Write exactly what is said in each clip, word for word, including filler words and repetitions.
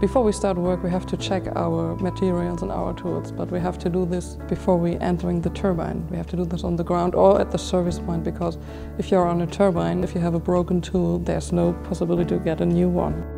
Before we start work, we have to check our materials and our tools, but we have to do this before we entering the turbine. We have to do this on the ground or at the service point, because if you're on a turbine, if you have a broken tool, there's no possibility to get a new one.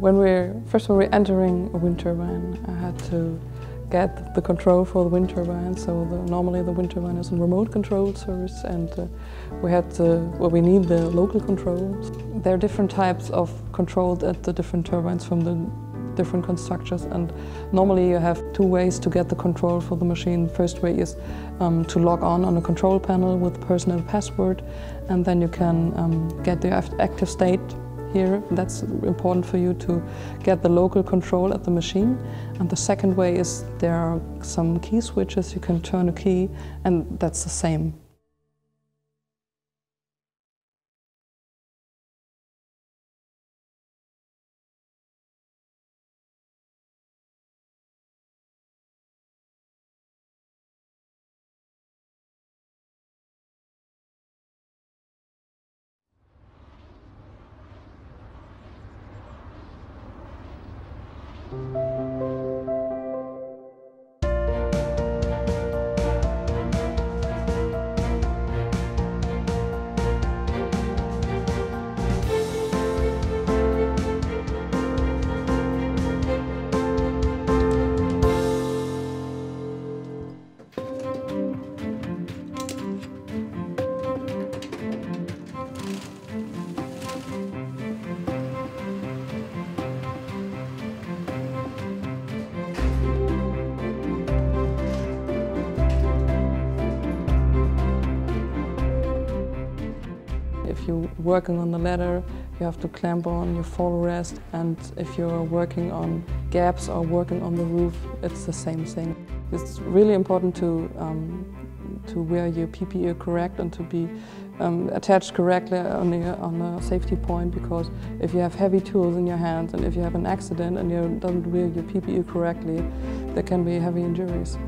When we're, first of all, we're entering a wind turbine, I had to get the control for the wind turbine. So the, normally the wind turbine is a remote-controlled service, and uh, we had to, well, we need the local controls. There are different types of controls at the different turbines from the different constructors, and normally you have two ways to get the control for the machine. First way is um, to log on on a control panel with personal password, and then you can um, get the active state. Here, that's important for you to get the local control at the machine. And the second way is there are some key switches, you can turn a key, and that's the same. If you're working on the ladder, you have to clamp on your fall rest, and if you're working on gaps or working on the roof, it's the same thing. It's really important to, um, to wear your P P E correct and to be um, attached correctly on a, on a safety point, because if you have heavy tools in your hands and if you have an accident and you don't wear your P P E correctly, there can be heavy injuries.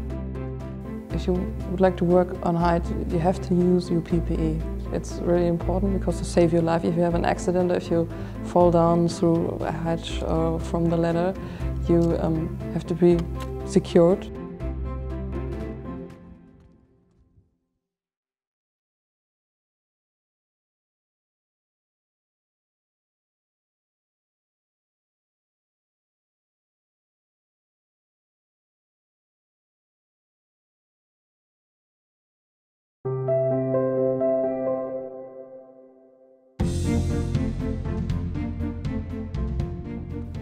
If you would like to work on height, you have to use your P P E. It's really important because to save your life, if you have an accident, if you fall down through a hatch or from the ladder, you um, have to be secured.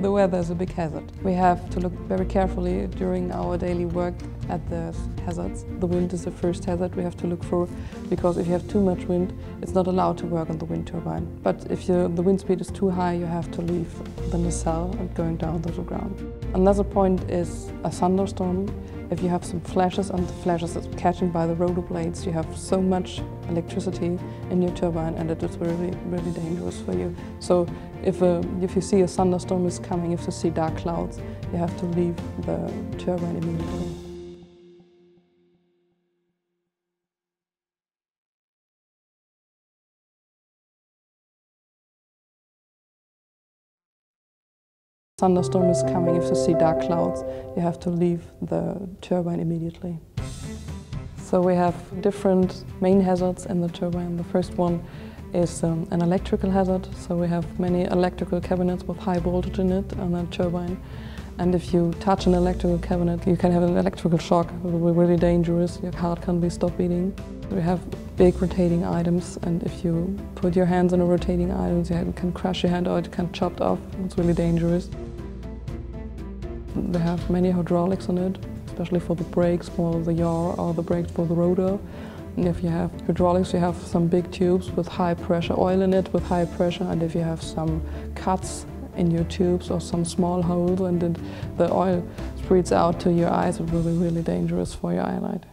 The weather is a big hazard. We have to look very carefully during our daily work at the hazards. The wind is the first hazard we have to look for, because if you have too much wind, it's not allowed to work on the wind turbine. But if you, the wind speed is too high, you have to leave the nacelle and going down to the ground. Another point is a thunderstorm. If you have some flashes and the flashes is catching by the rotor blades, you have so much electricity in your turbine and it is really, really dangerous for you. So if, uh, if you see a thunderstorm is coming, if you see dark clouds, you have to leave the turbine immediately. Thunderstorm is coming. If you see dark clouds, you have to leave the turbine immediately. So we have different main hazards in the turbine. The first one is um, an electrical hazard. So we have many electrical cabinets with high voltage in it on the turbine. And if you touch an electrical cabinet, you can have an electrical shock. It will be really dangerous. Your heart can be stopped beating. We have big rotating items, and if you put your hands on a rotating item, you can crush your hand or it can chop off. It's really dangerous. They have many hydraulics on it, especially for the brakes for the yaw or the brakes for the rotor. And if you have hydraulics, you have some big tubes with high pressure, oil in it with high pressure, and if you have some cuts in your tubes or some small holes and it, the oil spreads out to your eyes, it will be really dangerous for your eyelid.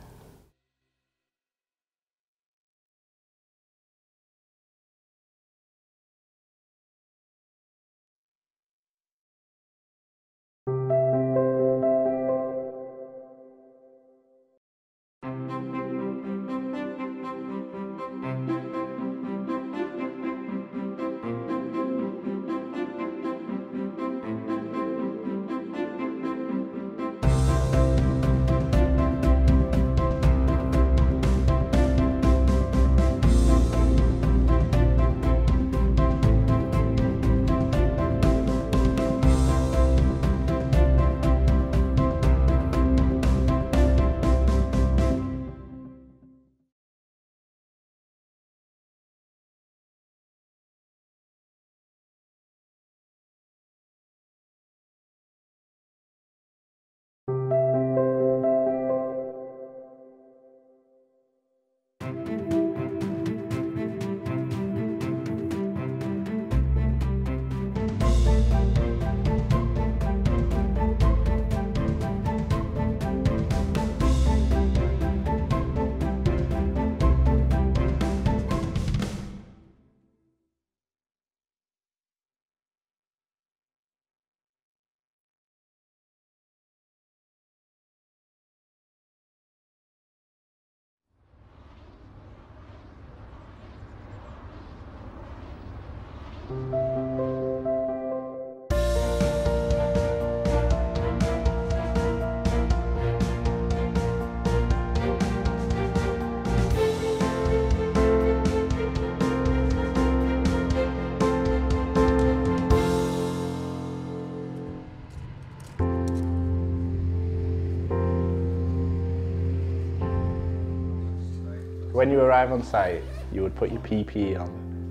When you arrive on site, you would put your P P E on,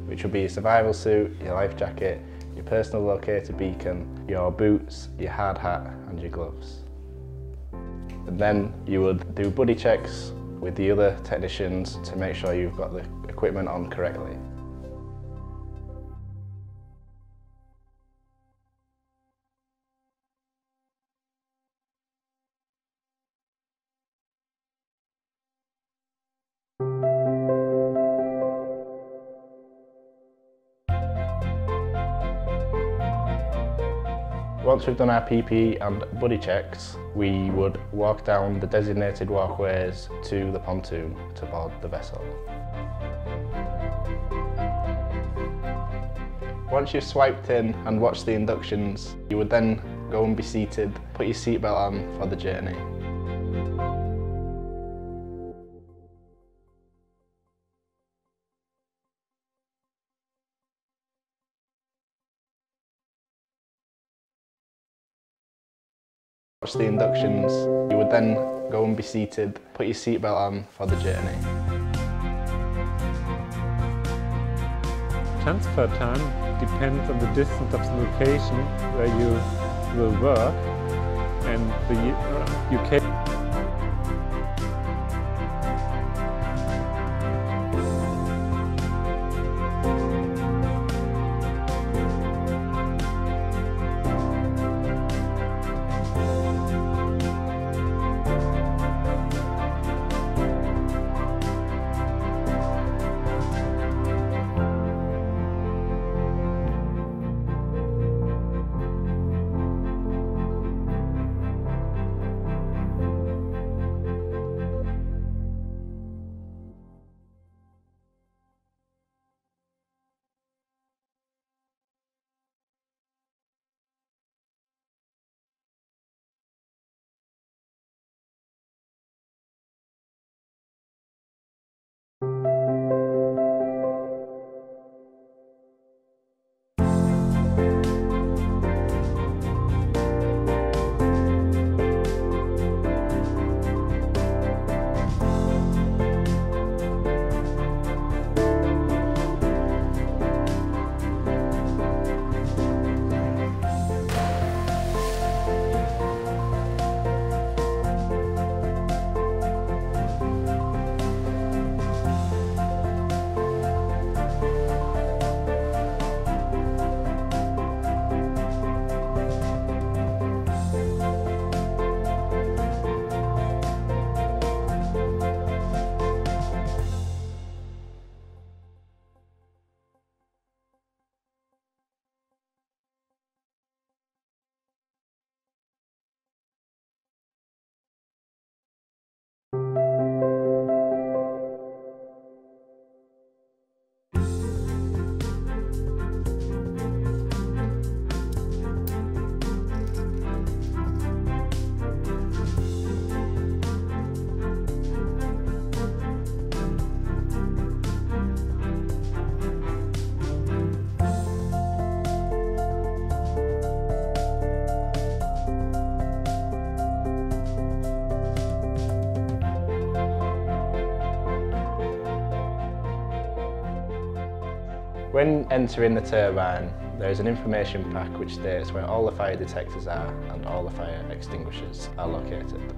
which would be your survival suit, your life jacket, your personal locator beacon, your boots, your hard hat and your gloves. And then you would do buddy checks with the other technicians to make sure you've got the equipment on correctly. Once we've done our P P E and buddy checks, we would walk down the designated walkways to the pontoon to board the vessel. Once you've swiped in and watched the inductions, you would then go and be seated, put your seatbelt on for the journey. Watch the inductions. You would then go and be seated, put your seatbelt on for the journey. transfer time depends on the distance of the location where you will work, and the you can When entering the turbine, there is an information pack which states where all the fire detectors are and all the fire extinguishers are located.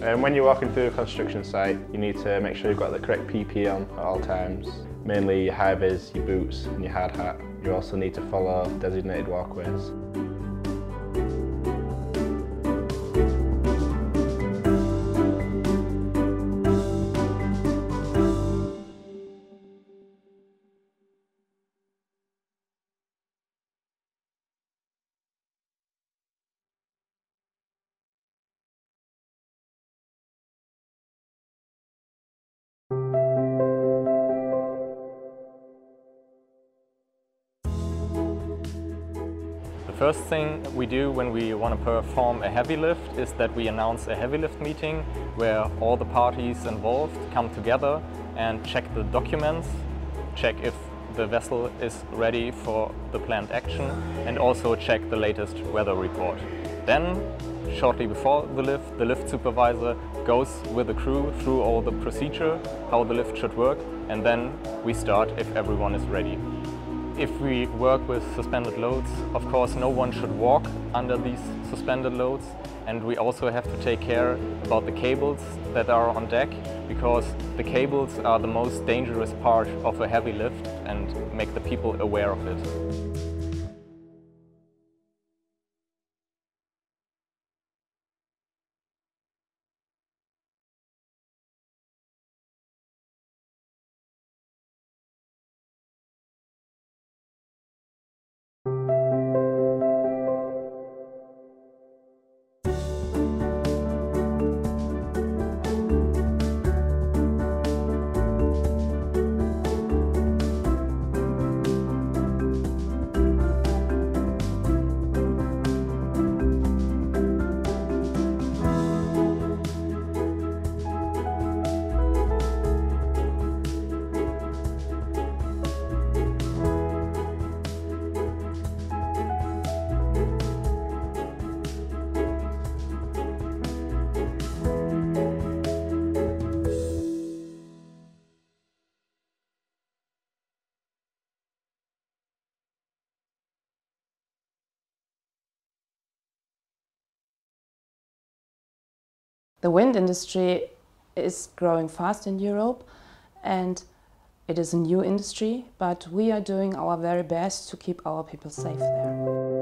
And when you're walking through a construction site, you need to make sure you've got the correct P P E on at all times, mainly your high-vis, your boots and your hard hat. You also need to follow designated walkways. First thing we do when we want to perform a heavy lift is that we announce a heavy lift meeting where all the parties involved come together and check the documents, check if the vessel is ready for the planned action, and also check the latest weather report. Then, shortly before the lift, the lift supervisor goes with the crew through all the procedure, how the lift should work, and then we start if everyone is ready. If we work with suspended loads, of course no one should walk under these suspended loads, and we also have to take care about the cables that are on deck, because the cables are the most dangerous part of a heavy lift and make the people aware of it. The wind industry is growing fast in Europe, and it is a new industry, but we are doing our very best to keep our people safe there.